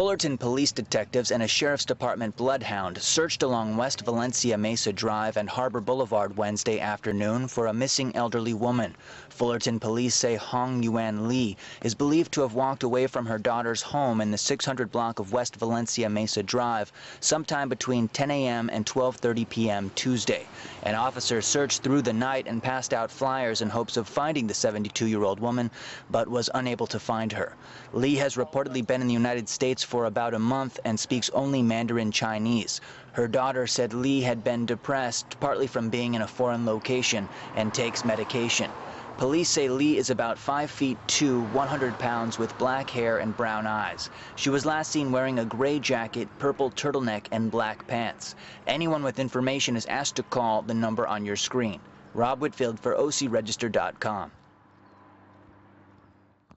Fullerton police detectives and a sheriff's department bloodhound searched along West Valencia Mesa Drive and Harbor Boulevard Wednesday afternoon for a missing elderly woman. Fullerton police say Hongyuan Li is believed to have walked away from her daughter's home in the 600 block of West Valencia Mesa Drive sometime between 10 a.m. and 12:30 p.m. Tuesday. An officer searched through the night and passed out flyers in hopes of finding the 72-year-old woman, but was unable to find her. Li has reportedly been in the United States for about a month and speaks only Mandarin Chinese. Her daughter said Li had been depressed, partly from being in a foreign location, and takes medication. Police say Li is about 5'2", 100 pounds, with black hair and brown eyes. She was last seen wearing a gray jacket, purple turtleneck, and black pants. Anyone with information is asked to call the number on your screen. Rob Whitfield for OCRegister.com.